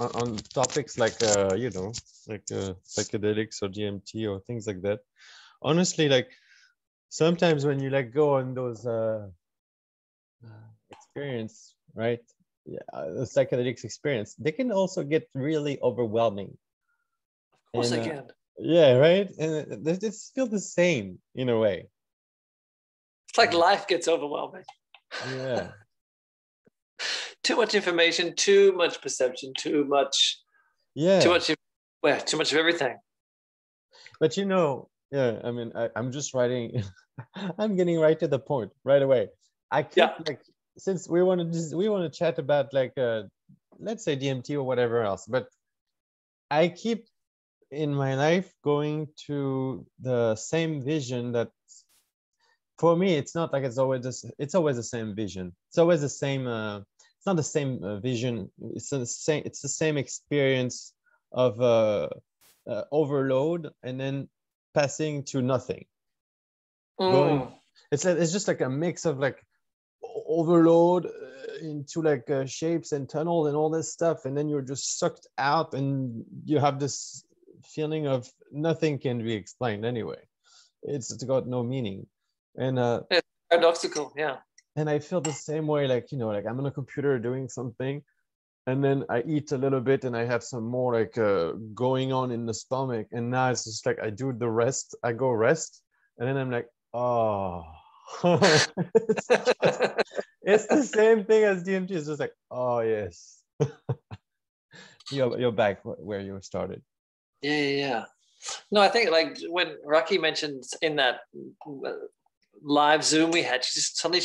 on topics like psychedelics or DMT or things like that, honestly, like sometimes when you let go on those experience, right? The psychedelics experience, they can also get really overwhelming. Of course, and, they can. Yeah, right. And it's still the same in a way. It's like life gets overwhelming. Yeah. Too much information, too much perception, too much. Yeah. Too much of everything. But you know, yeah. I mean, I'm just writing. I'm getting right to the point right away. I keep like, since we want to chat about like let's say DMT or whatever else, but I keep in my life going to the same vision that for me it's not like it's always the same vision. It's always the same. It's not the same vision. It's the same experience of overload and then passing to nothing. Mm. It's just like a mix of like overload into like shapes and tunnels and all this stuff, and then you're just sucked out and you have this feeling of nothing can be explained anyway. It's got no meaning, and it's paradoxical. Yeah. And I feel the same way, like, you know, like I'm on a computer doing something and then I eat a little bit and I have some more like going on in the stomach, and now it's just like I do the rest, I go rest, and then I'm like, oh. It's the same thing as DMT. It's just like, oh yes. you're back where you started. Yeah. No, I think like when Rocky mentioned in that live Zoom we had, she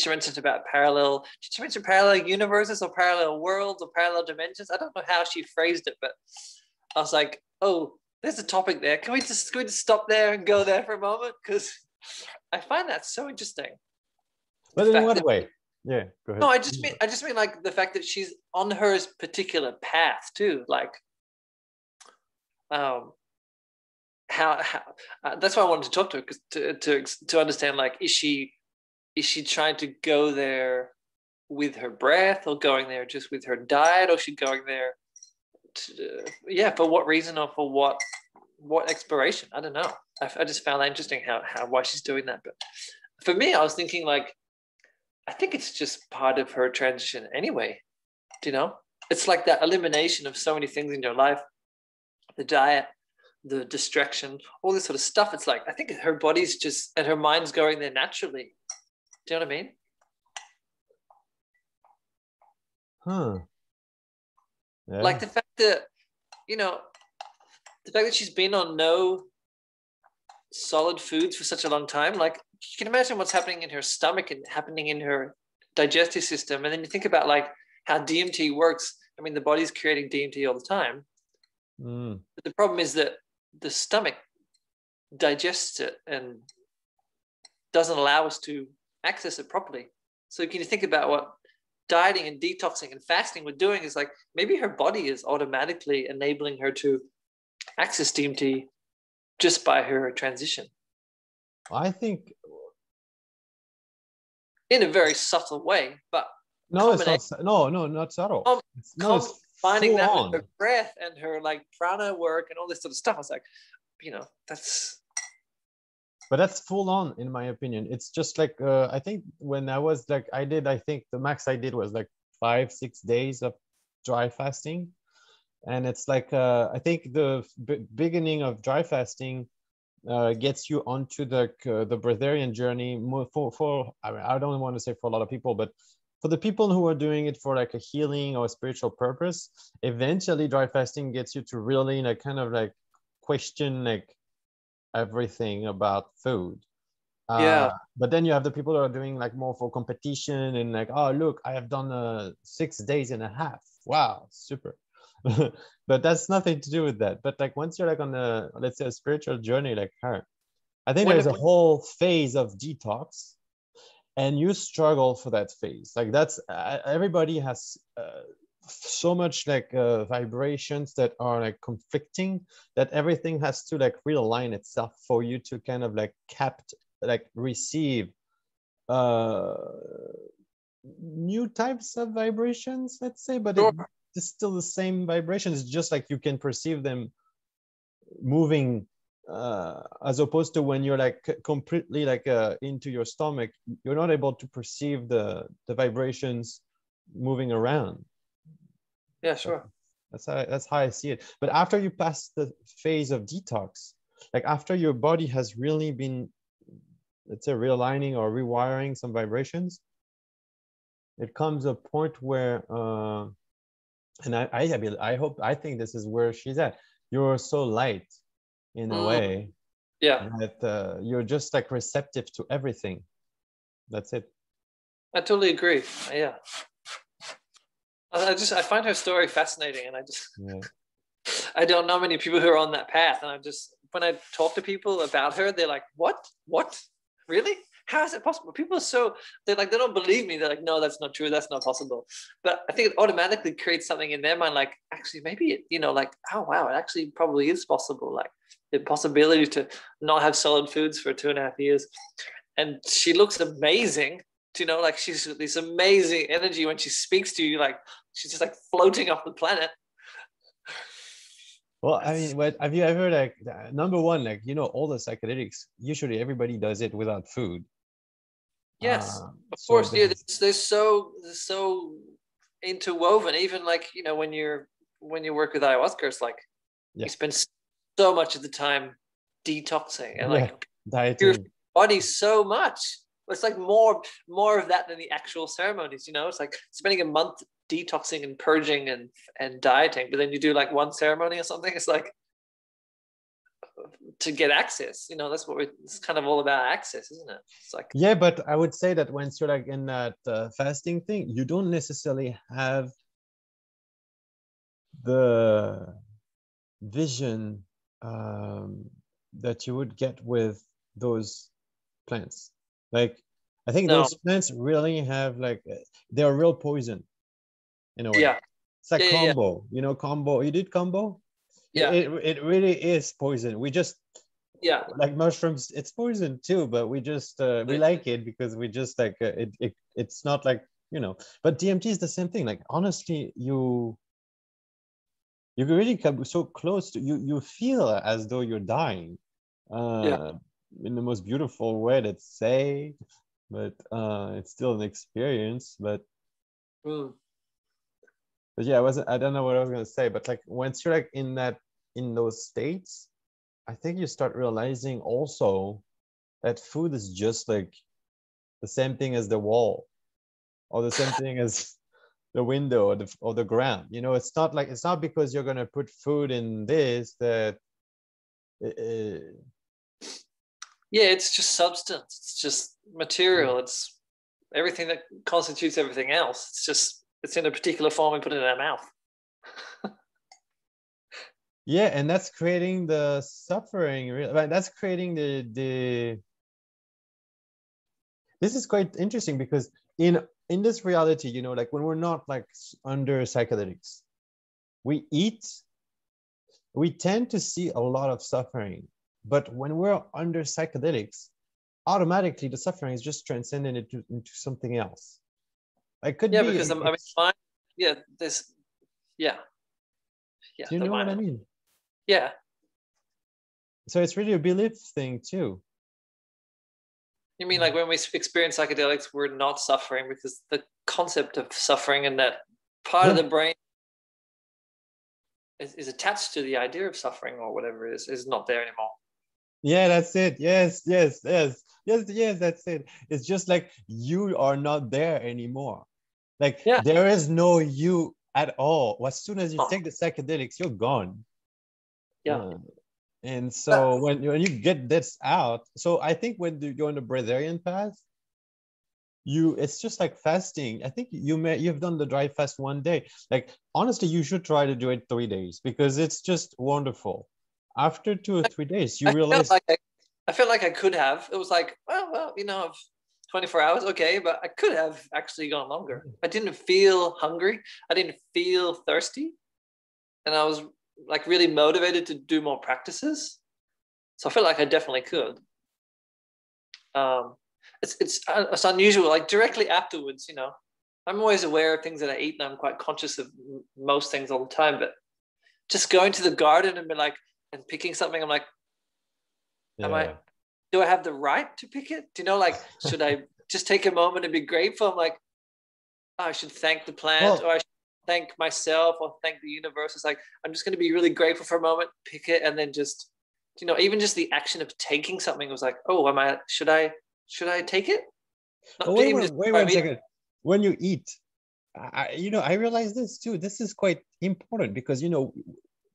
mentioned about parallel. Did she mention parallel universes or parallel worlds or parallel dimensions? I don't know how she phrased it, but I was like, oh, there's a topic there. Can we just stop there and go there for a moment? Because I find that so interesting. But in what way? Yeah, go ahead. No, I just mean like the fact that she's on her particular path too. Like, how that's why I wanted to talk to her, because to understand, like, is she trying to go there with her breath, or going there just with her diet, or is she going there for what reason, or for what exploration? I don't know. I just found that interesting why she's doing that. But for me, I was thinking, like, I think it's just part of her transition anyway. Do you know? It's like that elimination of so many things in your life, the diet, the distraction, all this sort of stuff. It's like, I think her body's just, and her mind's going there naturally. Do you know what I mean? Huh. Yeah. Like the fact that, you know, the fact that she's been on no solid foods for such a long time, like you can imagine what's happening in her stomach and happening in her digestive system. And then you think about like how DMT works. I mean, the body's creating DMT all the time. Mm. But the problem is that the stomach digests it and doesn't allow us to access it properly. So can you think about what dieting and detoxing and fasting we're doing is like, maybe her body is automatically enabling her to access DMT just by her transition. I think in a very subtle way, but no, it's not, no, not subtle. It's finding that with her breath and her like prana work and all this sort of stuff. I was like, you know, that's full on in my opinion. It's just like I think when I was like, I think the max I did was like 5-6 days of dry fasting. And it's like, I think the beginning of dry fasting gets you onto the breatharian journey more for I mean, I don't want to say for a lot of people, but for the people who are doing it for like a healing or a spiritual purpose, eventually dry fasting gets you to really like kind of like question like everything about food. But then you have the people who are doing like more for competition and like, oh, look, I have done 6.5 days. Wow, super. But that's nothing to do with that. But like once you're like on a, let's say, a spiritual journey like her, I think there's a whole phase of detox, and you struggle for that phase. Like that's everybody has so much like vibrations that are like conflicting that everything has to like realign itself for you to kind of like receive new types of vibrations, let's say. But it's still the same vibration. It's just like you can perceive them moving, as opposed to when you're like completely like into your stomach, you're not able to perceive the vibrations moving around. Yeah, sure. That's how I see it. But after you pass the phase of detox, like after your body has really been, let's say, realigning or rewiring some vibrations, it comes a point where, and I think this is where she's at. You're so light in a way. Yeah. That you're just like receptive to everything. That's it. I totally agree. Yeah. I find her story fascinating, and I don't know many people who are on that path. And I'm just, when I talk to people about her, they're like, what, really? How is it possible? People are so, they're like, they don't believe me. They're like, no, that's not true. That's not possible. But I think it automatically creates something in their mind. Like, actually, maybe, it, you know, like, oh, wow, it actually probably is possible. Like the possibility to not have solid foods for 2.5 years. And she looks amazing. You know, like she's got this amazing energy when she speaks to you, like she's just like floating off the planet. Well, I mean, what, have you ever, like, number one, like, you know, all the psychedelics, usually everybody does it without food. Yes, of course. Yeah, they're so interwoven. Even like, you know, when you work with ayahuasca, it's like you spend so much of the time detoxing and like dieting your body so much. It's like more of that than the actual ceremonies, you know. It's like spending a month detoxing and purging and dieting, but then you do like one ceremony or something. It's like to get access, you know. That's what it's kind of all about, access, isn't it? It's like, yeah, but I would say that once you're like in that fasting thing, you don't necessarily have the vision that you would get with those plants. Like, I think those plants really have, like, they're real poison in a way. Yeah. It's like combo, you know, combo. You did combo? Yeah. It really is poison. We just, like mushrooms, it's poison too, but we just, we like it because we just like, it's not like, you know, but DMT is the same thing. Like, honestly, you really come so close to, you feel as though you're dying. In the most beautiful way, let's say, but it's still an experience. But yeah, I don't know what I was gonna say, but like once you're like in those states, I think you start realizing also that food is just like the same thing as the wall, or the same thing as the window, or the ground. You know, it's not because you're gonna put food in this that. Yeah, it's just substance. It's just material. It's everything that constitutes everything else. It's just, it's in a particular form and put it in our mouth. Yeah, and that's creating the suffering. Right? That's creating the. This is quite interesting because in this reality, you know, like when we're not like under psychedelics, we eat. We tend to see a lot of suffering. But when we're under psychedelics, automatically the suffering is just transcended into something else. It could be because I mean, Do you know what I mean? Yeah. So it's really a belief thing too. You mean like when we experience psychedelics, we're not suffering because the concept of suffering and that part of the brain is attached to the idea of suffering or whatever it is not there anymore. Yeah, that's it. Yes, that's it. It's just like you are not there anymore. Like there is no you at all. As soon as you take the psychedelics, you're gone. Yeah. And so when you get this out, so I think when you're on the breatharian path, it's just like fasting. I think you've done the dry fast one day. Like, honestly, you should try to do it 3 days because it's just wonderful. After 2 or 3 days, you realize. I felt like I could have. It was like, well, you know, 24 hours, okay, but I could have actually gone longer. I didn't feel hungry. I didn't feel thirsty. And I was like really motivated to do more practices. So I felt like I definitely could. It's unusual, like directly afterwards, you know, I'm always aware of things that I eat and I'm quite conscious of most things all the time, but just going to the garden and be like, and picking something, I'm like, yeah. Do I have the right to pick it? Do you know, like, should I just take a moment and be grateful? I'm like, oh, I should thank the plant, or I should thank myself, or thank the universe. It's like, I'm just going to be really grateful for a moment, pick it, and then just, you know, even just the action of taking something was like, oh, should I take it? Wait one second. When you eat, I realize this too. This is quite important because, you know,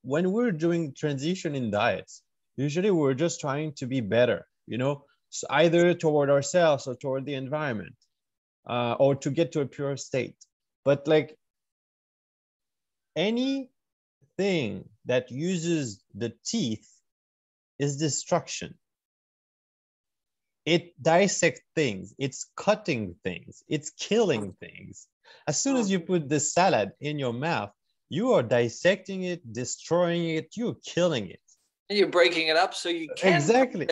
when we're doing transition in diets, usually we're just trying to be better, you know, so either toward ourselves or toward the environment, or to get to a pure state. But like anything that uses the teeth is destruction. It dissects things, it's cutting things, it's killing things. As soon as you put the salad in your mouth, you are dissecting it, destroying it, you're killing it. And you're breaking it up so you can't. Exactly.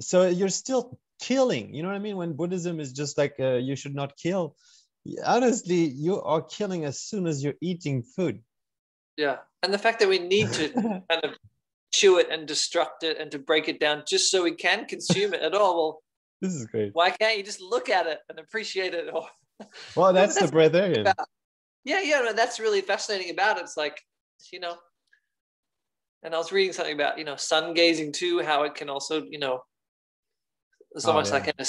So you're still killing. You know what I mean? When Buddhism is just like, you should not kill. Honestly, you are killing as soon as you're eating food. Yeah. And the fact that we need to kind of chew it and destruct it and to break it down just so we can consume it at all. Well, this is great. Why can't you just look at it and appreciate it? Or... Well, that's the breatharian. Yeah, no, that's really fascinating about it. It's like, you know, and I was reading something about, you know, sun gazing too, how it can also, you know, it's almost like a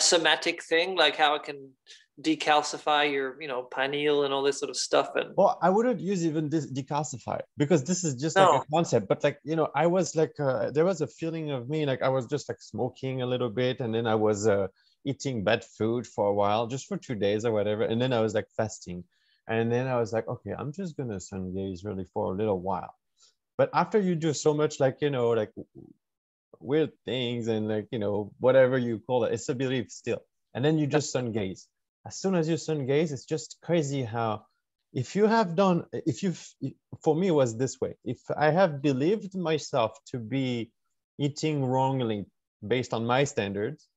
somatic thing, like how it can decalcify your, you know, pineal and all this sort of stuff. And well, I wouldn't use even this decalcify because this is just like a concept. But like, you know, I was like, there was a feeling of me, like I was just like smoking a little bit, and then I was eating bad food for a while, just for 2 days or whatever, and then I was like fasting. And then I was like, okay, I'm just going to sun gaze really for a little while. But after you do so much, like, you know, like weird things and like, you know, whatever you call it, it's a belief still. And then you just sun gaze. As soon as you sun gaze, it's just crazy how if you have done, for me it was this way. If I have believed myself to be eating wrongly based on my standards,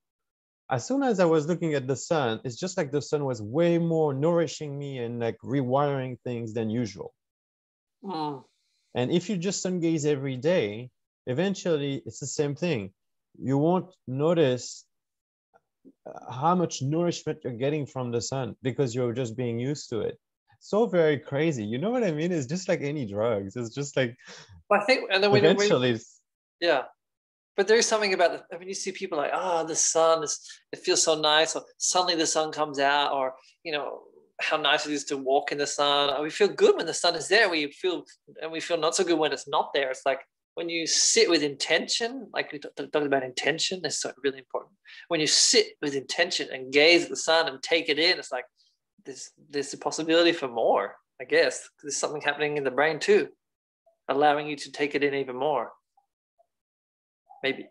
as soon as I was looking at the sun, it's just like the sun was way more nourishing me and like rewiring things than usual. Mm. And if you just sun gaze every day, eventually it's the same thing. You won't notice how much nourishment you're getting from the sun because you're just being used to it. So very crazy. You know what I mean? It's just like any drugs. It's just like, well, I think, and then eventually, yeah. But there's something about it. I mean, you see people like, oh, the sun is, it feels so nice. Or suddenly the sun comes out, or, you know, how nice it is to walk in the sun. Or we feel good when the sun is there. We feel not so good when it's not there. It's like when you sit with intention, like we talked about intention, that's so really important. When you sit with intention and gaze at the sun and take it in, it's like, there's a possibility for more, I guess. There's something happening in the brain too, allowing you to take it in even more. Maybe.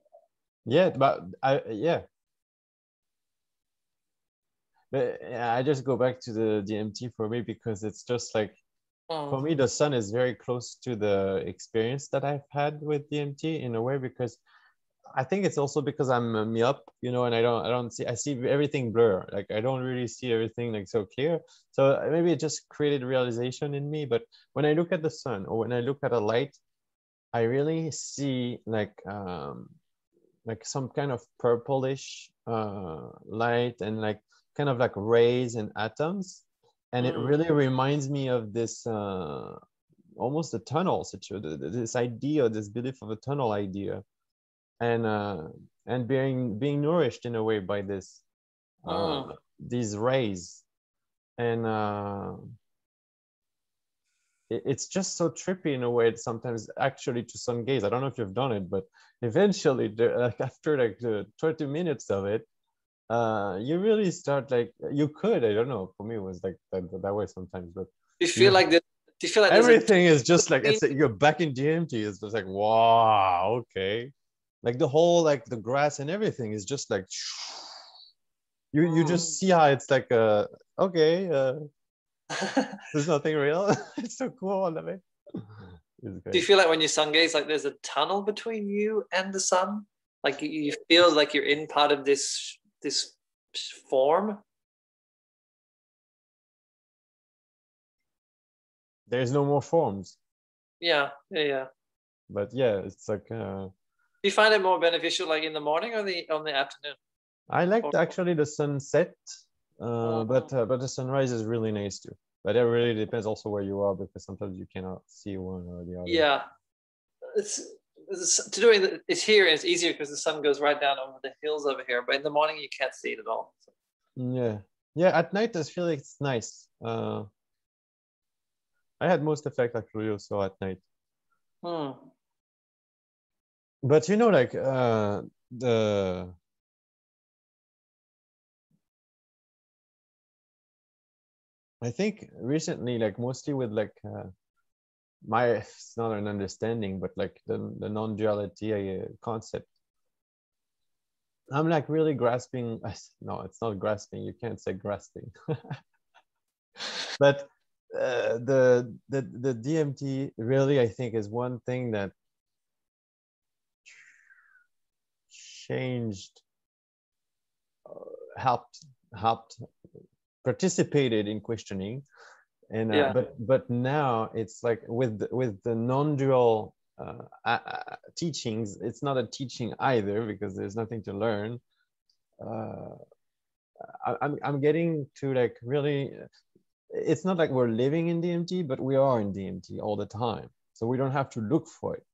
Yeah, but I just go back to the DMT for me because it's just like, for me, the sun is very close to the experience that I've had with DMT in a way, because I think it's also because I'm a myop, you know, and I see everything blur. Like I don't really see everything like so clear. So maybe it just created realization in me. But when I look at the sun or when I look at a light, I really see like some kind of purplish light and like kind of like rays and atoms. And it really reminds me of this almost a tunnel situation, this idea, this belief of a tunnel idea, and being nourished in a way by this these rays. And it's just so trippy in a way sometimes actually to sun gaze. I don't know if you've done it, but eventually like after like the 30 minutes of it, you really start like you could, I don't know, for me it was like that way sometimes, but do you feel like everything is just like it's you're back in DMT. It's just like, wow, okay, like the whole like the grass and everything is just like you just see how it's like okay there's nothing real. It's so cool. I love it. Do you feel like when you sun gaze, like there's a tunnel between you and the sun? Like you feel like you're in part of this form? there's no more forms. Yeah. But yeah, it's like. Do you find it more beneficial, like in the morning or on the afternoon? I liked actually the sunset, but the sunrise is really nice too. But it really depends also where you are, because sometimes you cannot see one or the other. Yeah, it's here. It's easier because the sun goes right down over the hills over here. But in the morning you can't see it at all. So. Yeah. At night I feel like it's nice. I had most effect actually also at night. But you know, like I think recently, like mostly with like it's not an understanding, but like the non-duality concept. I'm like really grasping. No, it's not grasping. You can't say grasping. But the DMT really, I think, is one thing that changed, helped, participated in questioning, and but now it's like with the non-dual teachings, it's not a teaching either because there's nothing to learn. I'm getting to like really, it's not like we're living in DMT, but we are in DMT all the time, so we don't have to look for it.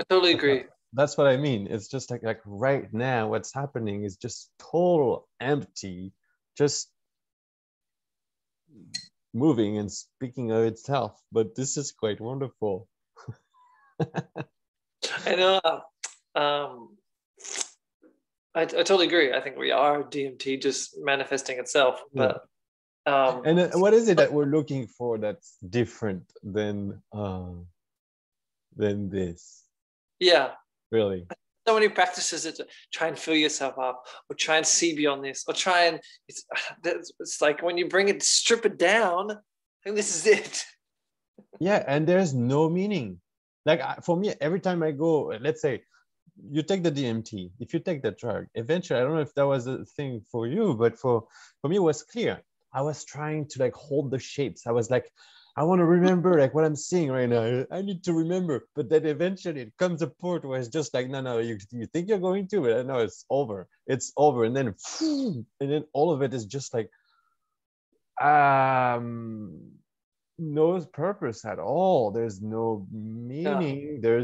I totally agree. That's what I mean. It's just like right now what's happening is just total empty, just moving and speaking of itself, but this is quite wonderful. I know. I totally agree. I think we are DMT just manifesting itself. But and then what is it that we're looking for that's different than this? Yeah, really. So many practices that try and fill yourself up, or try and see beyond this, or try and it's like when you strip it down, and this is it. Yeah, and there's no meaning. Like for me, every time I go, let's say you take the DMT, if you take the drug, eventually, I don't know if that was a thing for you, but for me, it was clear. I was trying to like hold the shapes. I was like, I want to remember like what I'm seeing right now. I need to remember. But then eventually it comes a point where it's just like, no, you think you're going to, but no, it's over. It's over. And then all of it is just like, no purpose at all. There's no meaning. Yeah.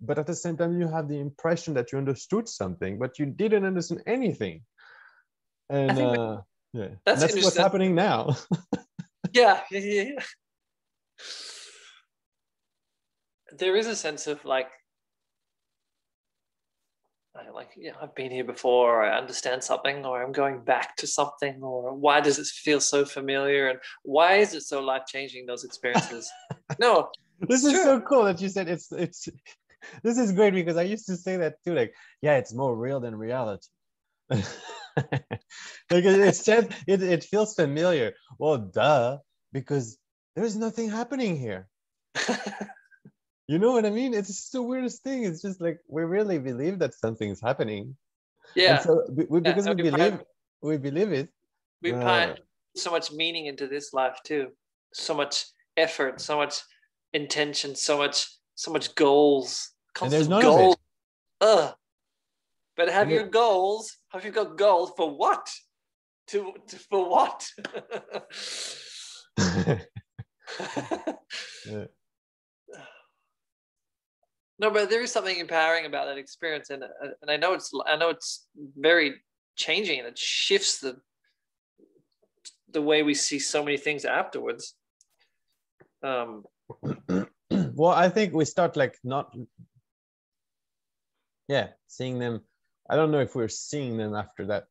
But at the same time, you have the impression that you understood something, but you didn't understand anything. And that's what's happening now. Yeah. There is a sense of like I've been here before, or I understand something, or I'm going back to something, or why does it feel so familiar, and why is it so life-changing, those experiences? No, this is true. So cool that you said it's this is great, because I used to say that too, like, yeah, it's more real than reality. Because it says it feels familiar. Well, duh, because there's nothing happening here. You know what I mean? It's the weirdest thing. It's just like we really believe that something is happening. Yeah. And so we believe it. We put so much meaning into this life too. So much effort, so much intention, so much goals. And there's none of it. But have your goals? Have you got goals for what? For what? Yeah. No, but there is something empowering about that experience, and I know it's very changing, and it shifts the way we see so many things afterwards. Well, I think we start seeing them. I don't know if we're seeing them after that.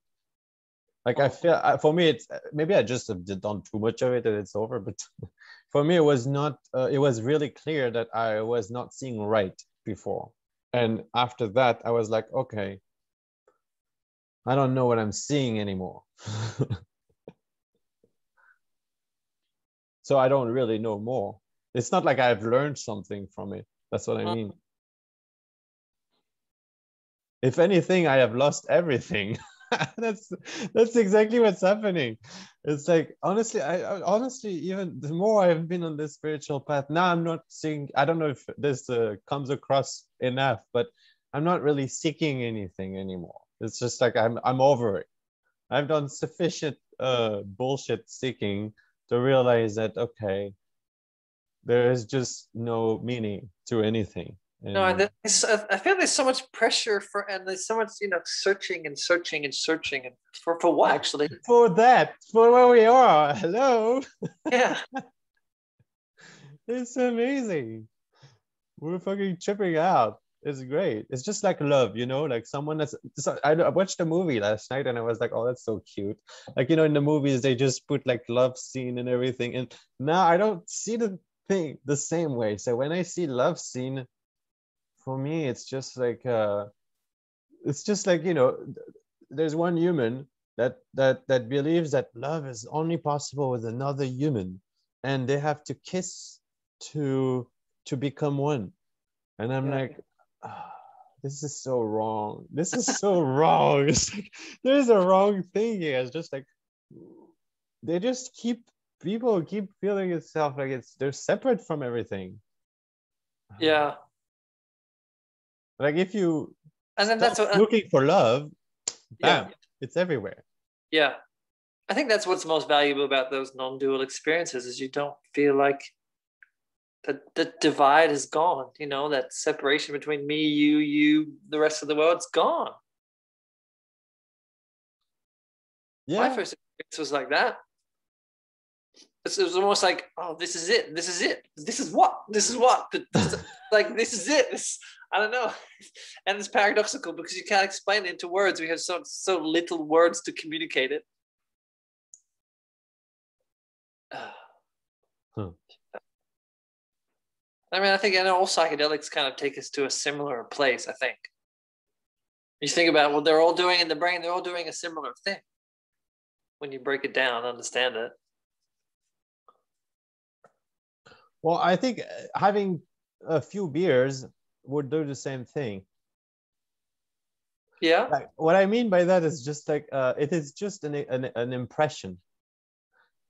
Like, I feel, for me, it's maybe I just have done too much of it and it's over. But for me, it was not, it was really clear that I was not seeing right before. And after that, I was like, okay, I don't know what I'm seeing anymore. So I don't really know more. It's not like I've learned something from it. That's what I mean. If anything, I have lost everything. That's exactly what's happening. It's like, honestly, I honestly, even the more I've been on this spiritual path now, I'm not seeing, I don't know if this comes across enough, but I'm not really seeking anything anymore. It's just like, I'm over it. I've done sufficient bullshit seeking to realize that, okay, there is just no meaning to anything. Yeah. No, and I feel there's so much pressure for, and there's so much, you know, searching and for what actually? For that, for where we are. Hello. Yeah. It's amazing. We're fucking tripping out. It's great. It's just like love, you know, like someone that's, I watched a movie last night and I was like, oh, that's so cute. Like, you know, in the movies, they just put like love scene and everything. And now I don't see the thing the same way. So when I see love scene, for me, it's just like, you know, there's one human that believes that love is only possible with another human, and they have to kiss to become one. And I'm like, oh, this is so wrong. This is so wrong. It's like, there's a wrong thing here. It's just like, they just people keep feeling itself like they're separate from everything. Yeah. Like if you and then that's what, looking for love, bam, yeah, it's everywhere. Yeah, I think that's what's most valuable about those non-dual experiences is you don't feel like the divide is gone. You know, that separation between me, you, the rest of the world's gone. Yeah, my first experience was like that. It was almost like, oh, this is it. This is what. Like this is it. This, I don't know. And it's paradoxical because you can't explain it into words. We have so little words to communicate it. I mean, I think, and all psychedelics kind of take us to a similar place, I think. You think about what they're all doing in the brain, they're all doing a similar thing. When you break it down, understand it. Well, I think having a few beers would do the same thing. Yeah. Like, what I mean by that is just like, it is just an impression.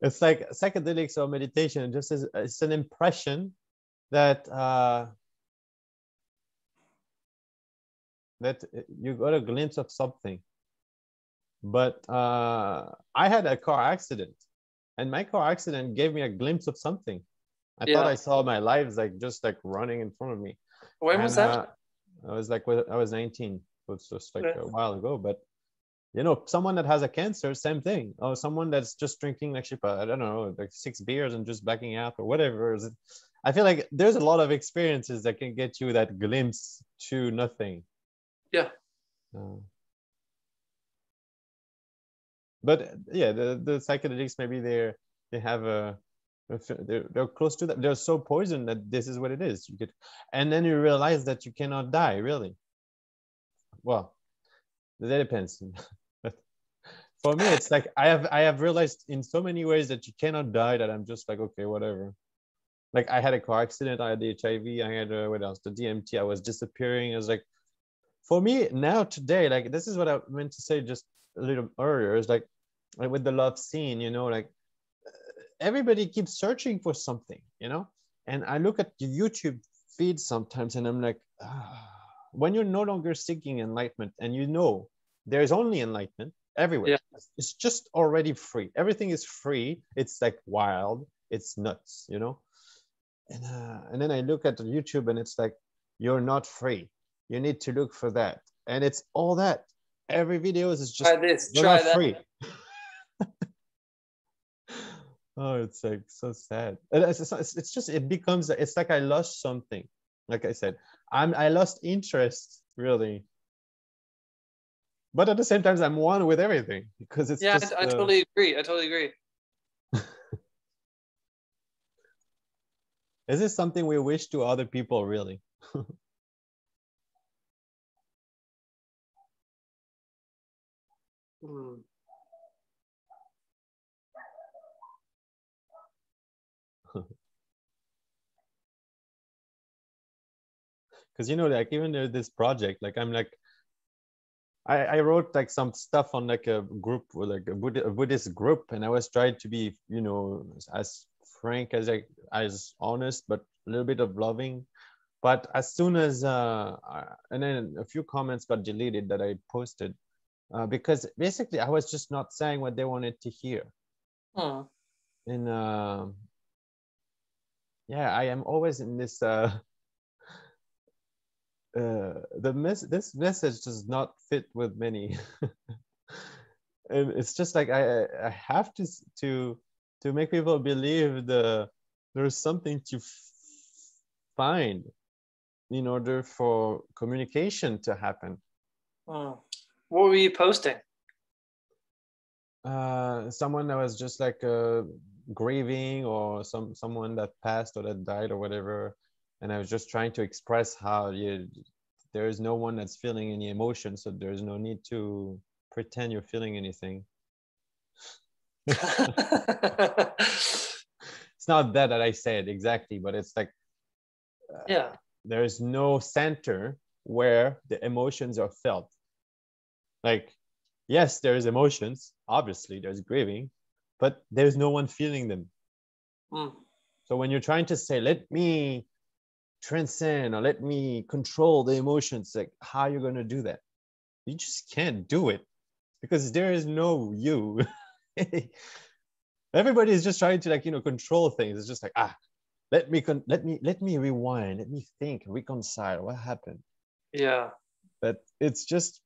It's like psychedelics or meditation, just as it's an impression that that you got a glimpse of something. But I had a car accident, and my car accident gave me a glimpse of something. I thought I saw my lives like just like running in front of me. When was that? I was 19. So it's just like a while ago. But you know, someone that has a cancer, same thing. Or someone that's just drinking like I don't know, like 6 beers and just blacking out or whatever. I feel like there's a lot of experiences that can get you that glimpse to nothing. Yeah. But yeah, the psychedelics, maybe they have a. They're close to that. They're so poisoned that this is what it is. And then you realize that you cannot die, really. Well, that depends. But for me, it's like I have realized in so many ways that you cannot die that I'm just like, okay, whatever. Like I had a car accident. I had the HIV. I had what else? The DMT. I was disappearing. It was like, for me now today, like this is what I meant to say just a little earlier. It's like with the love scene, you know, like. Everybody keeps searching for something, you know? And I look at the YouTube feed sometimes and I'm like, when you're no longer seeking enlightenment and you know there's only enlightenment everywhere. Yeah. It's just already free. Everything is free. It's like wild. It's nuts, you know? And then I look at YouTube and it's like, you're not free. You need to look for that. And it's all that. Every video is just, try this, try that. Free. Oh, it's like so sad. It's just, it becomes, it's like I lost something. Like I said, I lost interest, really. But at the same time, I'm one with everything because it's just. Yeah, I totally agree. Is this something we wish to other people, really? Because you know, like even this project, like I'm like, I wrote like some stuff on like a group, like a Buddhist group, and I was trying to be, you know, as frank as as honest, but a little bit of loving. But as soon as and then a few comments got deleted that I posted because basically I was just not saying what they wanted to hear. Hmm. And yeah, I am always in this. This message does not fit with many, and it's just like I have to make people believe there's something to find in order for communication to happen. Oh. What were you posting? Someone that was just like grieving, or someone that passed or that died or whatever. And I was just trying to express how there is no one that's feeling any emotion, so there's no need to pretend you're feeling anything. It's not that I said exactly, but it's like, yeah, there is no center where the emotions are felt. Like, yes, there is emotions. Obviously, there's grieving, but there's no one feeling them. Mm. So when you're trying to say, let me transcend or let me control the emotions, like how you're going to do that? You just can't do it because there is no you. Everybody is just trying to, like, you know, control things. It's just like, let me rewind, let me think, reconcile what happened. Yeah, but it's just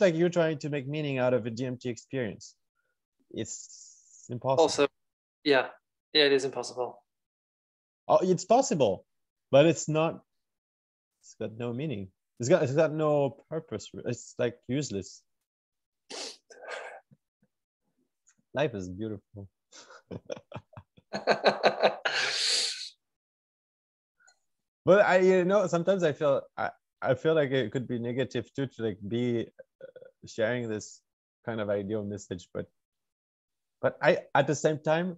like you're trying to make meaning out of a DMT experience. It's impossible. Also, yeah, it is impossible. Oh, it's possible. But it's not, it's got no meaning. It's got no purpose. It's like useless. Life is beautiful. But I, you know, sometimes I feel like it could be negative too, to like be sharing this kind of ideal message. But I, at the same time,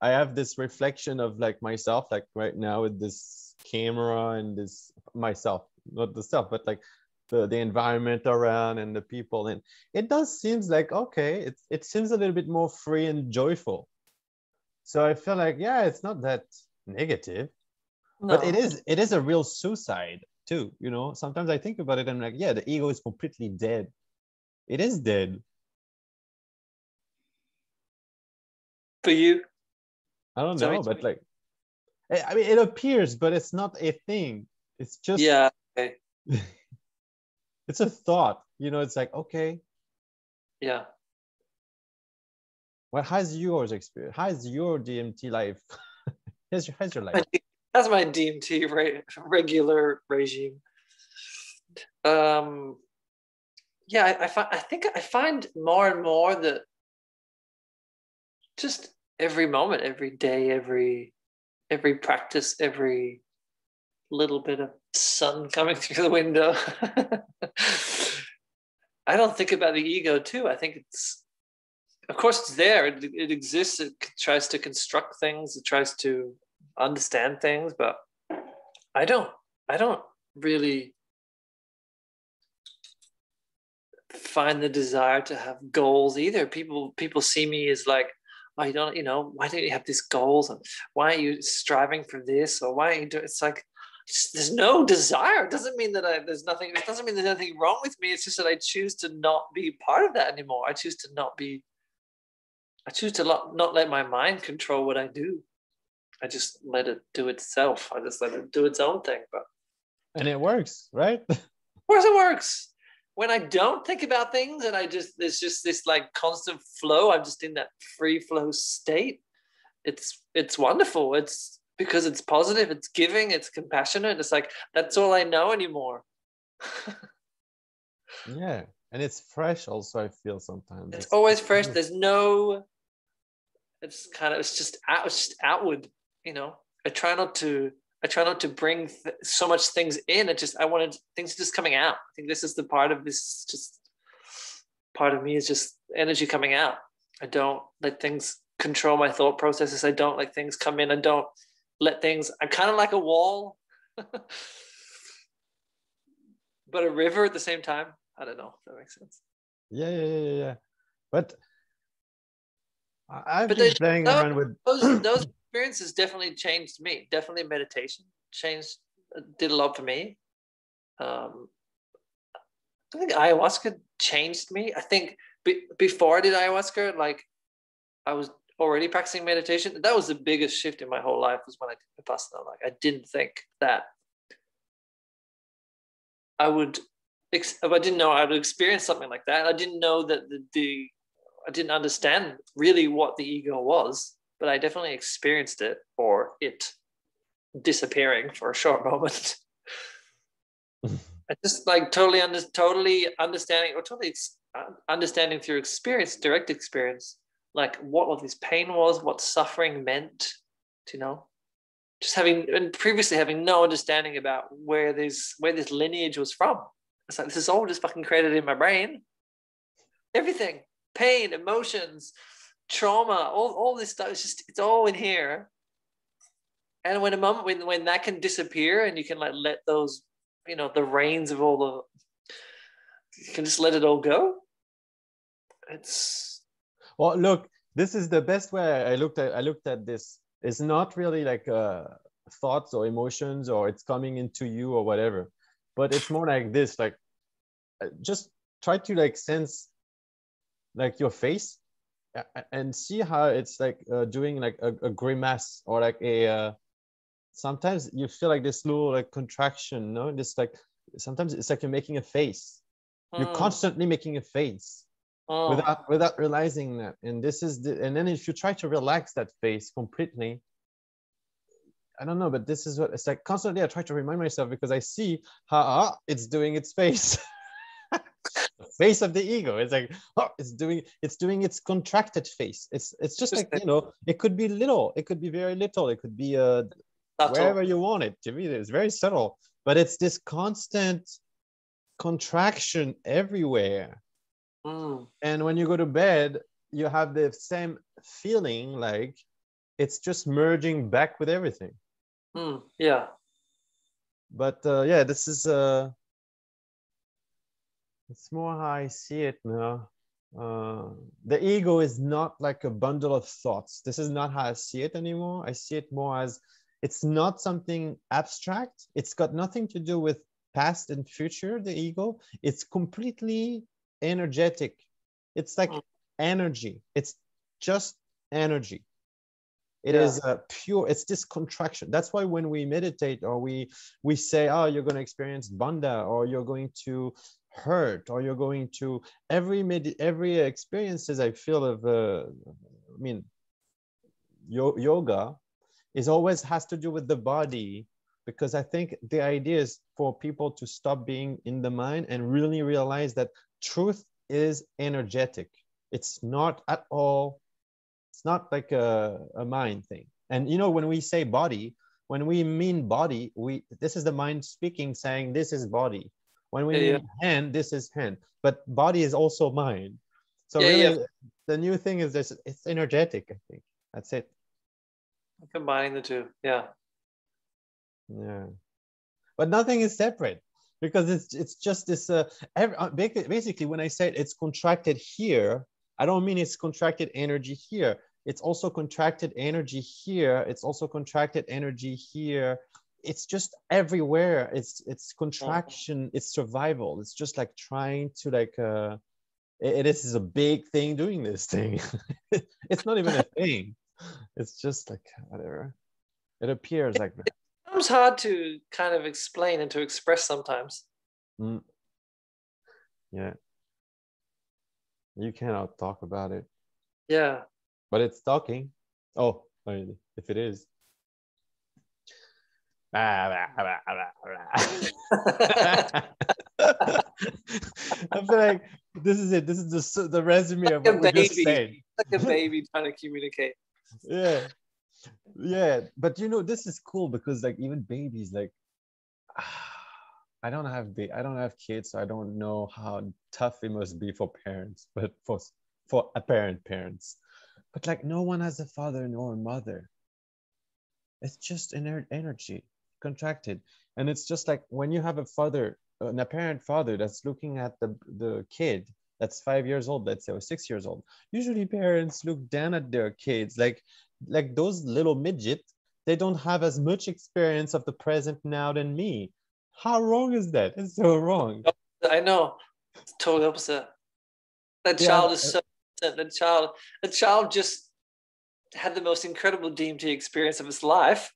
I have this reflection of like myself, like right now with this camera and this myself, not the self, but like the environment around and the people. And it does seems like, okay, it seems a little bit more free and joyful. So I feel like, yeah, it's not that negative, no. But it is a real suicide too. You know, sometimes I think about it. I'm like, yeah, the ego is completely dead. It is dead. For you? I don't know, but like, I mean, it appears, but it's not a thing. It's just, yeah, okay. It's a thought, you know, it's like, okay. Yeah. Well, how's yours experience? How's your DMT life? How's your life? That's my DMT regular regime. Yeah, I think I find more and more that just every moment, every day, every practice, every little bit of sun coming through the window. I don't think about the ego too. I think it's, of course it's there. It exists. It tries to construct things. It tries to understand things, but I don't really find the desire to have goals either. People see me as like, oh, why don't you have these goals? And why are you striving for this? Or why are you doing? It's like, there's no desire. It doesn't mean that it doesn't mean there's anything wrong with me. It's just that I choose to not be part of that anymore. I choose to not let my mind control what I do. I just let it do itself. I just let it do its own thing. And it works, right? Of course it works. When I don't think about things and there's just this like constant flow, I'm just in that free flow state. It's wonderful. It's because it's positive, it's giving, it's compassionate. It's like, that's all I know anymore. Yeah. And it's fresh also, I feel sometimes. It's always fresh. There's no, it's just outward, you know. I try not to bring so much things in. I wanted things just coming out. I think this is the part of this, just part of me is just energy coming out. I don't let things control my thought processes. I don't let things come in. I'm kind of like a wall, but a river at the same time. I don't know if that makes sense. Yeah. But I've been playing around with those experiences. Definitely changed me. Definitely meditation changed, did a lot for me. I think ayahuasca changed me. I think before I did ayahuasca, like I was already practicing meditation. That was the biggest shift in my whole life, was when I did Vipassana. Like I didn't think that I would, if I didn't know I would experience something like that. I didn't know that I didn't understand really what the ego was, but I definitely experienced it, or it disappearing for a short moment. I just like totally understanding, or totally understanding through experience, direct experience, like what all this pain was, what suffering meant, you know, just previously having no understanding about where this lineage was from. It's like, this is all just fucking created in my brain. Everything, pain, emotions, trauma, all this stuff, it's all in here. And when that can disappear, and you can like let those, you know, the reins of all the, you can just let it all go. It's, well, look, this is the best way I looked at this. It's not really like thoughts or emotions, or it's coming into you or whatever, but it's more like this, like just try to like sense like your face and see how it's like doing like a grimace, or like a sometimes you feel like this little like contraction, no? This like sometimes it's like you're making a face. Mm. You're constantly making a face. Oh. without realizing that. And this is and then if you try to relax that face completely, I don't know, but this is what it's like. Constantly I try to remind myself, because I see how it's doing its face. The face of the ego. It's like, oh, it's doing its contracted face. It's just like, you know, it could be little, it could be very little, it could be subtle. Wherever you want it to be. It's very subtle, but it's this constant contraction everywhere. Mm. And when you go to bed, you have the same feeling, like it's just merging back with everything. Mm. Yeah. But yeah, this is it's more how I see it now. The ego is not like a bundle of thoughts. This is not how I see it anymore. I see it more as, it's not something abstract. It's got nothing to do with past and future, the ego. It's completely energetic. It's like energy. It's just energy. It is pure, it's this contraction. That's why when we meditate, or we say, oh, you're going to experience bandha, or you're going to hurt, or you're going to, every experiences I feel of, I mean, yoga, is always has to do with the body, because I think the idea is for people to stop being in the mind and really realize that truth is energetic. It's not at all, it's not like a mind thing. And you know, when we say body, when we mean body, this is the mind speaking, saying this is body. When we mean hand, this is hand. But body is also mind. So really, the new thing is this, it's energetic, I think. That's it. Combining the two, yeah, but nothing is separate, because it's just this basically when I said it's contracted here, I don't mean it's contracted energy here, it's also contracted energy here, it's also contracted energy here, it's just everywhere, it's contraction, it's survival, it's just like trying to like this is a big thing doing this thing. It's not even a thing. It's just like whatever it appears like that. It's hard to kind of explain and to express sometimes. Mm. Yeah, you cannot talk about it. Yeah, but it's talking. Oh, I mean, if it is. I feel like this is it. This is the resume of what we just said. Like a baby trying to communicate. Yeah, but you know, this is cool, because like even babies, like I don't have kids, so I don't know how tough it must be for parents, but for apparent parents, but like no one has a father nor a mother. It's just inert energy contracted. And it's just like when you have a father an apparent father that's looking at the kid that's 5 years old, let's say, or 6 years old, usually parents look down at their kids, like those little midgets, they don't have as much experience of the present now than me. How wrong is that? It's so wrong. I know, it's totally opposite. That child is so innocent. That child just had the most incredible DMT experience of his life.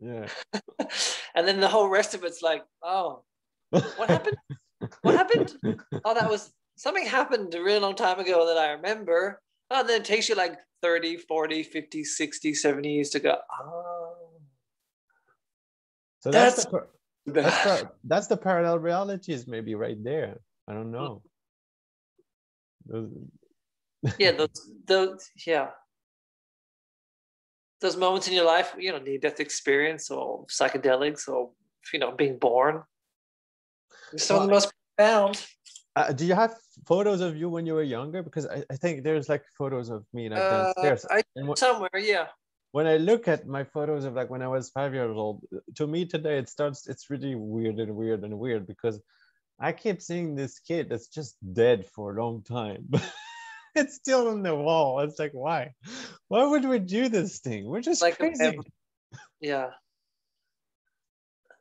Yeah. And then the whole rest of it's like, oh, what happened? What happened? Oh, that was, something happened a really long time ago that I remember. Oh, and then it takes you like 30, 40, 50, 60, 70 years to go, oh. So that's the parallel realities maybe right there. I don't know. Yeah, those moments in your life, you know, near-death experience or psychedelics or, you know, being born. Some of the most profound. Do you have photos of you when you were younger? Because I think there's like photos of me like downstairs. Somewhere, yeah. When I look at my photos of like when I was 5 years old, to me today, it's really weird because I keep seeing this kid that's just dead for a long time. It's still on the wall. It's like, why? Why would we do this thing? We're just like crazy. Yeah.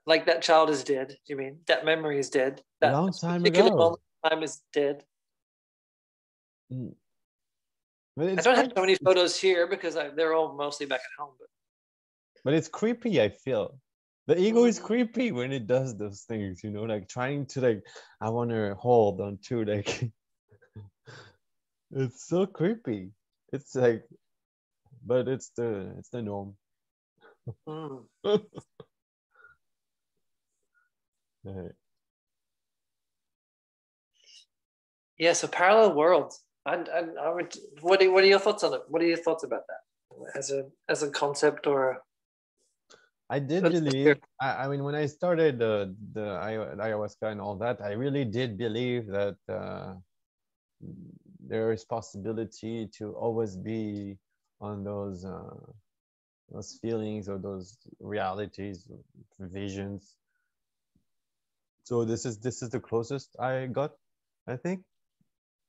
Like that child is dead, you mean? That memory is dead. That long time ago. Long time is dead. Mm. But I don't have so many photos here because they're all mostly back at home. But it's creepy, I feel. The ego is creepy when it does those things, you know, like trying to like, I want to hold on to like... It's so creepy. It's like, but it's the norm. Mm. Right. Yeah. So parallel worlds. And I would. What are your thoughts on it? What are your thoughts about that as a concept or? I did believe. I mean, when I started the ayahuasca and all that, I really did believe that. There is possibility to always be on those feelings or those realities, visions. So this is the closest I got, I think.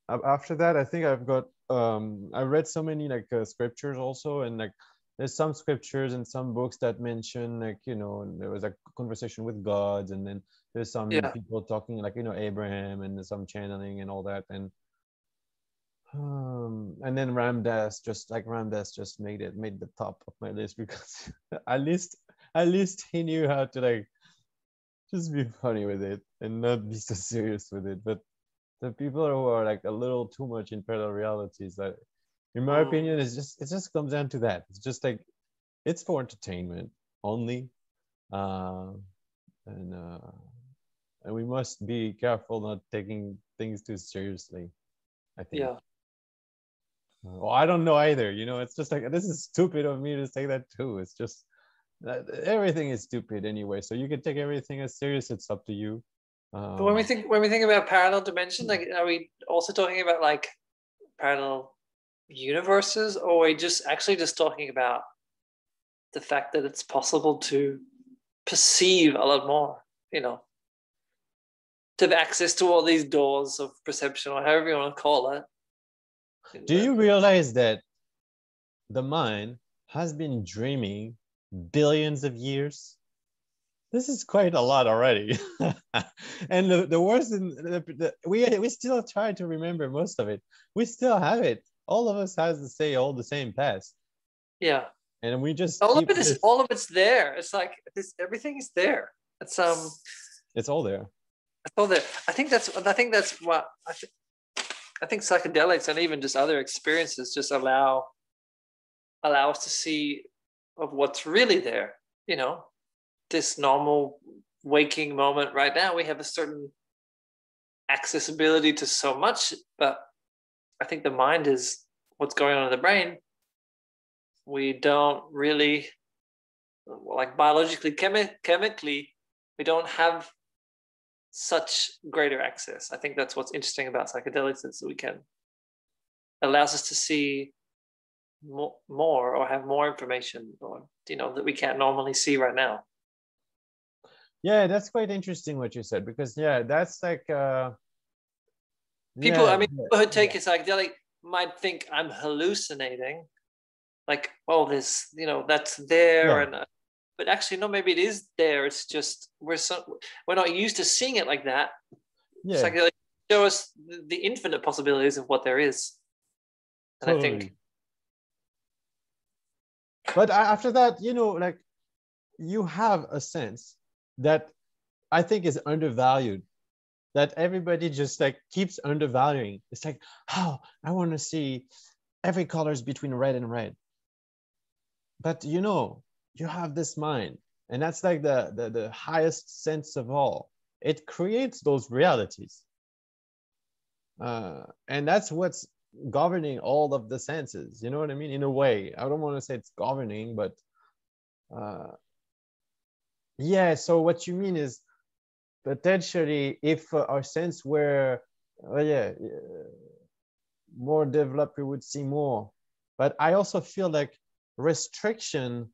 After that, I think I've got I read so many like scriptures also, and like there's some scriptures and some books that mention like, you know, there was a conversation with God, and then there's some people talking like, you know, Abraham, and some channeling and all that, and then Ramdas, just made the top of my list because at least he knew how to like just be funny with it and not be so serious with it. But the people who are like a little too much in parallel realities, that in my opinion it just comes down to that. It's just like it's for entertainment only, and we must be careful not taking things too seriously, I think. Yeah. Well, I don't know either. You know, it's just like, this is stupid of me to say that too. It's just everything is stupid anyway. So you can take everything as serious. It's up to you. But when we think about parallel dimensions, like, are we also talking about like parallel universes, or are we just talking about the fact that it's possible to perceive a lot more? You know, to have access to all these doors of perception, or however you want to call it. Do you realize that the mind has been dreaming billions of years? This is quite a lot already. And the worst, we still try to remember most of it. We still have it. All of us has to say all the same past. Yeah. And we just all of it's there. It's like everything is there. It's all there. I think psychedelics and even just other experiences just allow us to see of what's really there. You know, this normal waking moment right now, we have a certain accessibility to so much, but I think the mind is what's going on in the brain. We don't really, like biologically, chemically, we don't have such greater access. I think that's what's interesting about psychedelics, is we can, allows us to see more or have more information, or, you know, that we can't normally see right now. Yeah, that's quite interesting what you said, because yeah, that's like people. Yeah, I mean, people who take a psychedelic might think I'm hallucinating, like, oh, this, you know, that's there, and but actually, no, maybe it is there. It's just we're not used to seeing it like that. Yeah, psychedelic show us the infinite possibilities of what there is, and I think. But after that, you know, like, you have a sense that I think is undervalued, that everybody just like keeps undervaluing. It's like, oh, I want to see every color is between red and red. But you know, you have this mind, and that's like the highest sense of all. It creates those realities. And that's what's governing all of the senses, you know what I mean? In a way, I don't want to say it's governing, but yeah, so what you mean is potentially if our sense were more developed, we would see more. But I also feel like restriction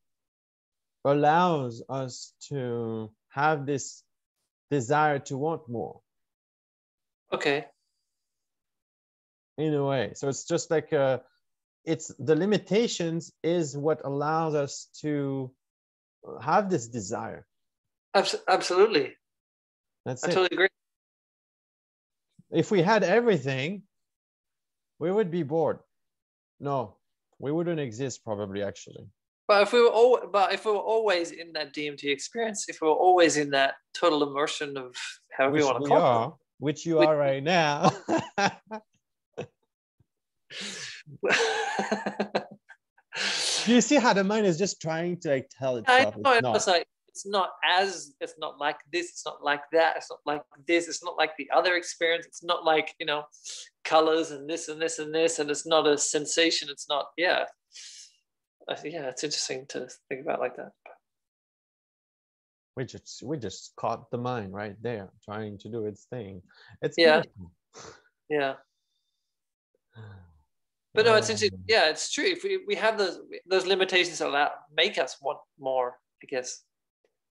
allows us to have this desire to want more. Okay. In a way, so it's just like it's the limitations is what allows us to have this desire. Absolutely. That's it. I totally agree. If we had everything, we would be bored. No, we wouldn't exist probably, actually. But if we were always in that DMT experience, if we were always in that total immersion of however you want to call it, which you are right now. Do you see how the mind is just trying to like tell itself? I know, it's not like this, it's not like that, it's not like this, it's not like the other experience, it's not like, you know, colors and this and this and this, and it's not a sensation, it's not, it's interesting to think about like that. We just caught the mind right there trying to do its thing. It's beautiful. Yeah. But no, it's interesting. Yeah, it's true. If we have those limitations that allow, make us want more, I guess.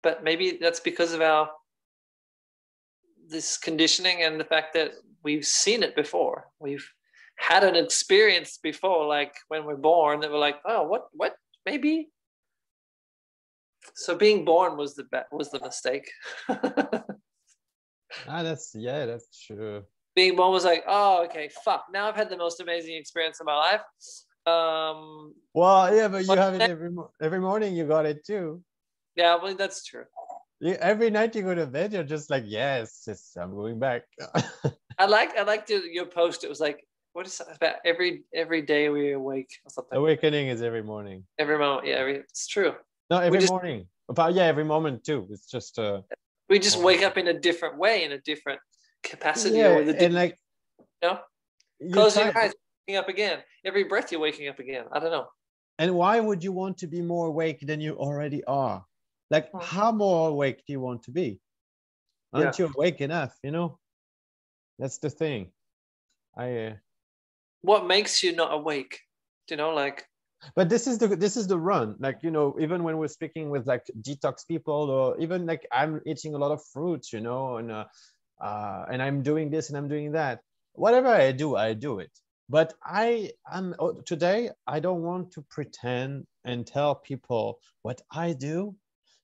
But maybe that's because of this conditioning and the fact that we've seen it before. We've had an experience before, like when we're born, that we're like, oh, what, maybe. So being born was the mistake. That's true. Being born was like, oh, okay, fuck. Now I've had the most amazing experience of my life. Well, yeah, but you have it every morning. You got it too. Yeah, well, that's true. Every night you go to bed, you're just like, yes, I'm going back. I liked your post. It was like, what is that about? Every day we awake or something. Awakening is every morning. Every moment, yeah, it's true. No, every morning. About every moment too. It's just we just wake up in a different way, in a different capacity, and like, you know, closing your eyes, waking up again. Every breath you're waking up again. I don't know. And why would you want to be more awake than you already are? Like, how more awake do you want to be? Aren't you awake enough? You know, that's the thing. What makes you not awake? Do you know, like? But this is the run. Like, you know, even when we're speaking with like detox people, or even like I'm eating a lot of fruits, you know, and I'm doing this and I'm doing that. Whatever I do it. But today, I don't want to pretend and tell people what I do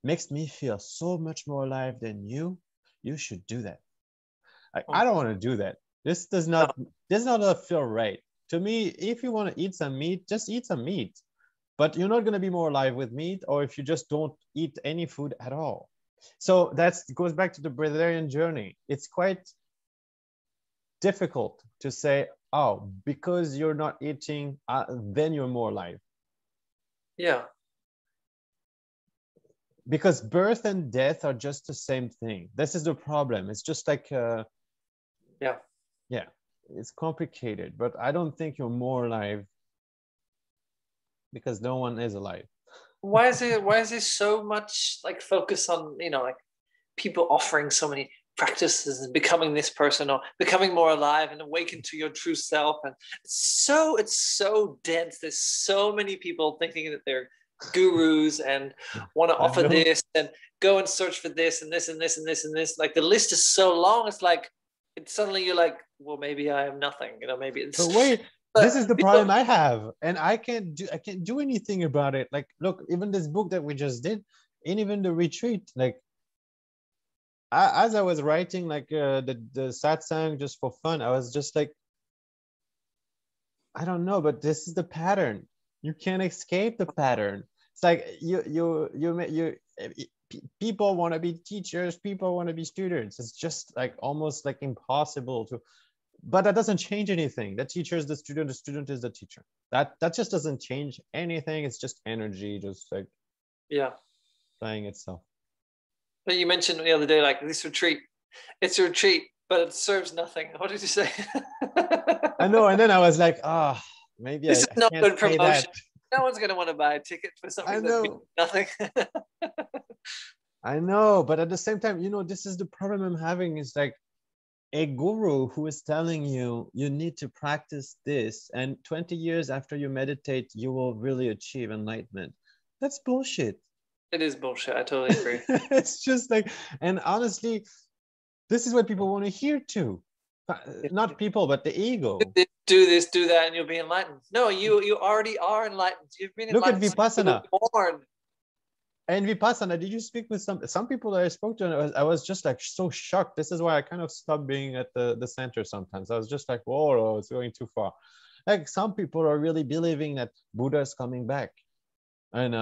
makes me feel so much more alive than you. You should do that. I don't want to do that. This does not feel right. To me, if you want to eat some meat, just eat some meat. But you're not going to be more alive with meat, or if you just don't eat any food at all. So that goes back to the Breatharian journey. It's quite difficult to say, oh, because you're not eating, then you're more alive. Yeah. Because birth and death are just the same thing. This is the problem. It's just like, it's complicated, but I don't think you're more alive because no one is alive. Why is there so much like focus on, you know, like people offering so many practices and becoming this person or becoming more alive and awaken to your true self? And it's so dense. There's so many people thinking that they're gurus and want to offer this and go and search for this and this and this and this and this. Like the list is so long. It's like, it's suddenly you're like, well, maybe I have nothing, you know, maybe it's. But wait, this is the problem I have, and I can't do anything about it. Like, look, even this book that we just did, and even the retreat, like, as I was writing, like the satsang just for fun, I was just like, I don't know, but this is the pattern. You can't escape the pattern. It's like people want to be teachers, people want to be students. It's just like almost like impossible to, but that doesn't change anything. The teacher is the student is the teacher. That just doesn't change anything. It's just energy, just like playing itself. But you mentioned the other day, like this retreat, it's a retreat, but it serves nothing. What did you say? I know, and then I was like, maybe this is not good promotion. No one's gonna want to buy a ticket for something that means nothing. I know, but at the same time, you know, this is the problem I'm having. Is like a guru who is telling you you need to practice this, and 20 years after you meditate, you will really achieve enlightenment. That's bullshit. It is bullshit. I totally agree. It's just like, and honestly, this is what people want to hear too. Not people, but the ego. Do this, do that, and you'll be enlightened. No, you already are enlightened. You've been enlightened. Look at Vipassana. And Vipassana, did you speak with some people that I spoke to? And I was just like so shocked. This is why I kind of stopped being at the center sometimes. I was just like, whoa, it's going too far. Like some people are really believing that Buddha is coming back, and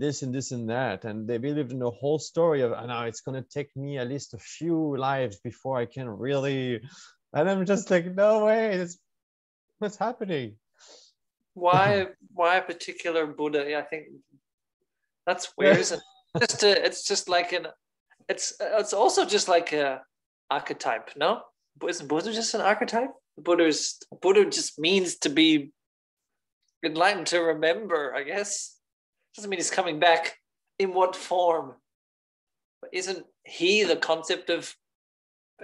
this and this and that, and they believed in the whole story of, now it's gonna take me at least a few lives before I can really. And I'm just like, no way, what's happening? Why a particular Buddha? Yeah, I think that's weird, isn't it? It's also just like a archetype, no? Isn't Buddha just an archetype? Buddha just means to be enlightened, to remember, I guess. Doesn't mean he's coming back in what form. But isn't he the concept of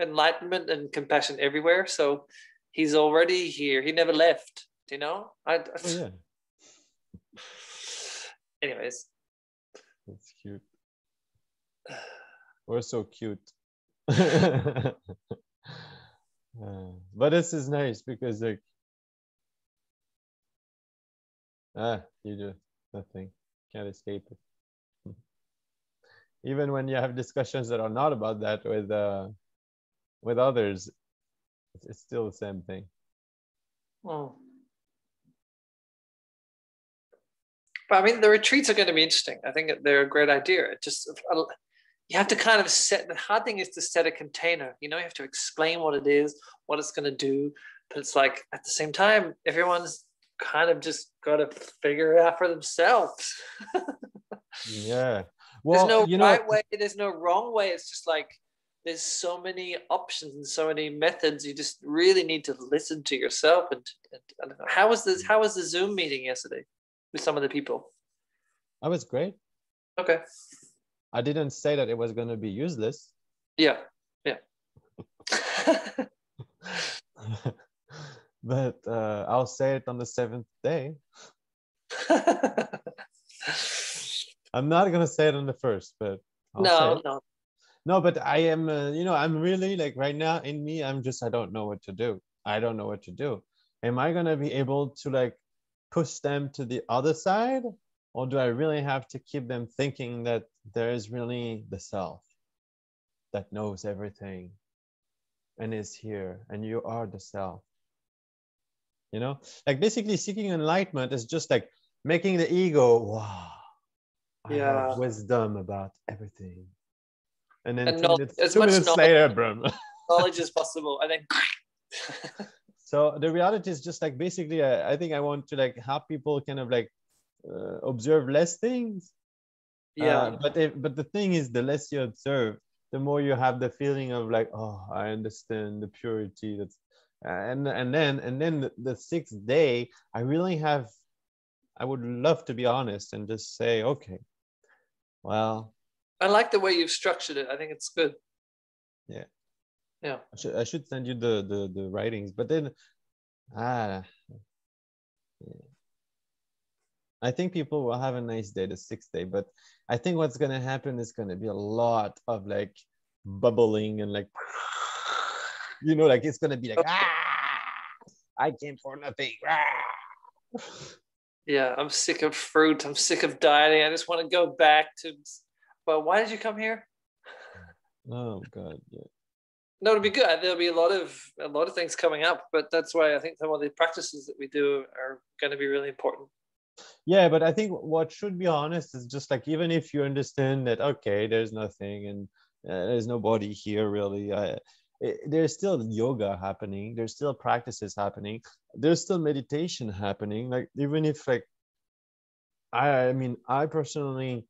enlightenment and compassion everywhere? So he's already here. He never left, you know? Anyways. That's cute. We're so cute. But this is nice because like, you do nothing. Can't escape it. Even when you have discussions that are not about that with others, it's still the same thing. Well, but I mean, the retreats are going to be interesting. I think they're a great idea. It just, you have to kind of set, the hard thing is to set a container, you know, you have to explain what it is, what it's going to do. But it's like, at the same time, everyone's kind of just got to figure it out for themselves. Yeah. Well, there's no right way. There's no wrong way. It's just like, there's so many options and so many methods. You just really need to listen to yourself. And I don't know, how was the Zoom meeting yesterday with some of the people? That was great. Okay. I didn't say that it was going to be useless. Yeah. Yeah. But I'll say it on the 7th day. I'm not going to say it on the 1st, but no, but I am, you know, I'm really like right now in me, I'm just, I don't know what to do. I don't know what to do. Am I going to be able to like push them to the other side? Or do I really have to keep them thinking that there is really the self that knows everything and is here and you are the self? You know, like basically seeking enlightenment is just like making the ego, wow, I have wisdom about everything. And then knowledge is possible. And then so the reality is just like, basically, I think I want to like have people kind of like observe less things. Yeah. But the thing is, the less you observe, the more you have the feeling of like, oh, I understand the purity that's. And then the 6th day, I would love to be honest and just say, okay, well. I like the way you've structured it. I think it's good. Yeah. Yeah. I should send you the writings, but then, I think people will have a nice day the 6th day, but I think what's going to happen is going to be a lot of like bubbling and like, you know, like it's going to be like, I came for nothing. Yeah, I'm sick of fruit. I'm sick of dieting. I just want to go back to, well, why did you come here? Oh God. Yeah. No, it'll be good. There'll be a lot of things coming up, but that's why I think some of the practices that we do are going to be really important. Yeah, but I think what should be honest is just like, even if you understand that, okay, there's nothing and there's nobody here really, there's still yoga happening, there's still practices happening, there's still meditation happening. Like, even if like, I mean, I personally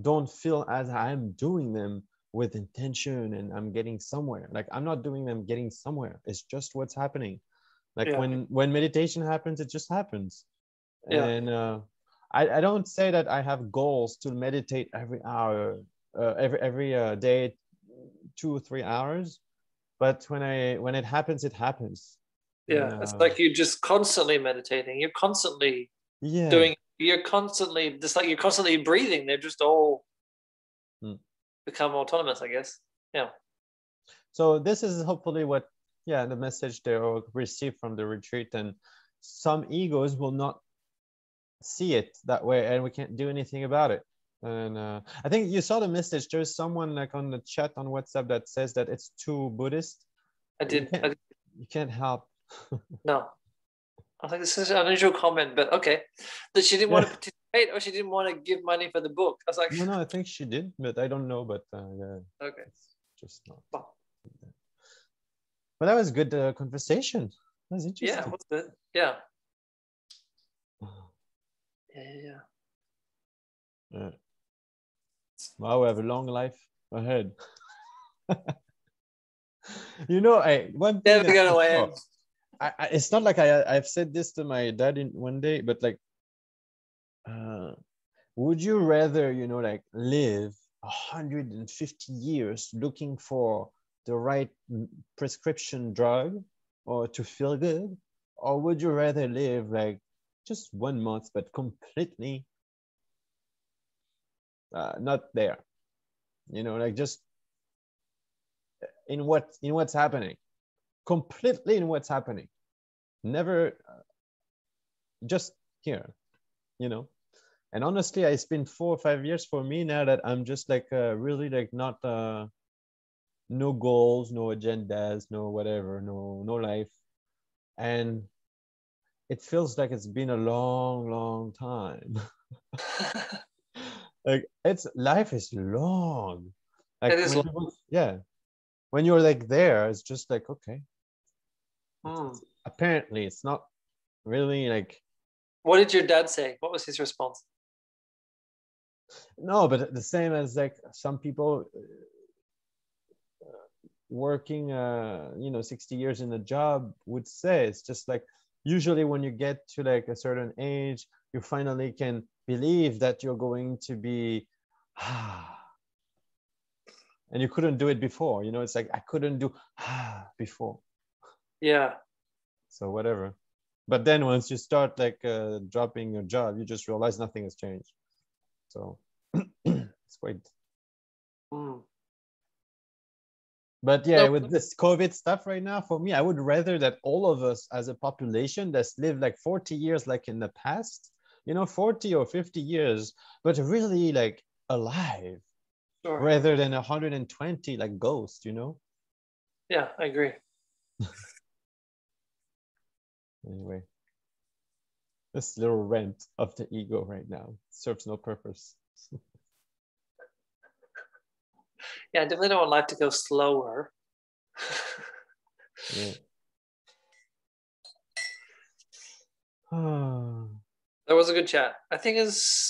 don't feel as I'm doing them with intention and I'm getting somewhere. Like, I'm not doing them getting somewhere. It's just what's happening. Like, yeah. when meditation happens, it just happens. Yeah. And I don't say that I have goals to meditate every hour, every day, 2 or 3 hours. But when it happens, it happens. Yeah, and, it's like you're just constantly meditating. You're constantly doing. You're constantly just like you're constantly breathing. They're just all become autonomous, I guess. Yeah. So this is hopefully what the message they will receive from the retreat, and some egos will not see it that way, and we can't do anything about it. And I think you saw the message. There's someone like on the chat on WhatsApp that says that it's too Buddhist. I did. You can't help. No, I think this is an unusual comment, but okay, that she didn't want to participate or she didn't want to give money for the book. I was like, no, I think she did, but I don't know. But yeah, okay, it's just not. Well, but that was a good conversation. That was interesting. Yeah, what's it? Yeah. Yeah. Wow, we have a long life ahead. You know, one thing it's not like I've said this to my dad in one day, but like, would you rather, you know, like live 150 years looking for the right prescription drug or to feel good? Or would you rather live like just 1 month, but completely not there, you know, like just in what's happening, completely in what's happening, never just here, you know? And honestly, it's been 4 or 5 years for me now that I'm just like really like not no goals, no agendas, no whatever, no life, and it feels like it's been a long, long time. Like life is long. Like, it is long. When you're like there, it's just like, okay. Apparently it's not really like. What did your dad say? What was his response? No, but the same as like some people working, 60 years in a job would say, it's just like, usually when you get to like a certain age, you finally can believe that you're going to be, and you couldn't do it before, you know, it's like, I couldn't do before. Yeah. So whatever. But then once you start like dropping your job, you just realize nothing has changed. So it's quite. But yeah, with this COVID stuff right now, for me, I would rather that all of us as a population that's lived like 40 years, like in the past, you know, 40 or 50 years, but really like alive, rather than 120 like ghosts, you know? Yeah, I agree. Anyway, this little rant of the ego right now serves no purpose. Yeah, I definitely don't want life to go slower. Yeah. That was a good chat. I think it's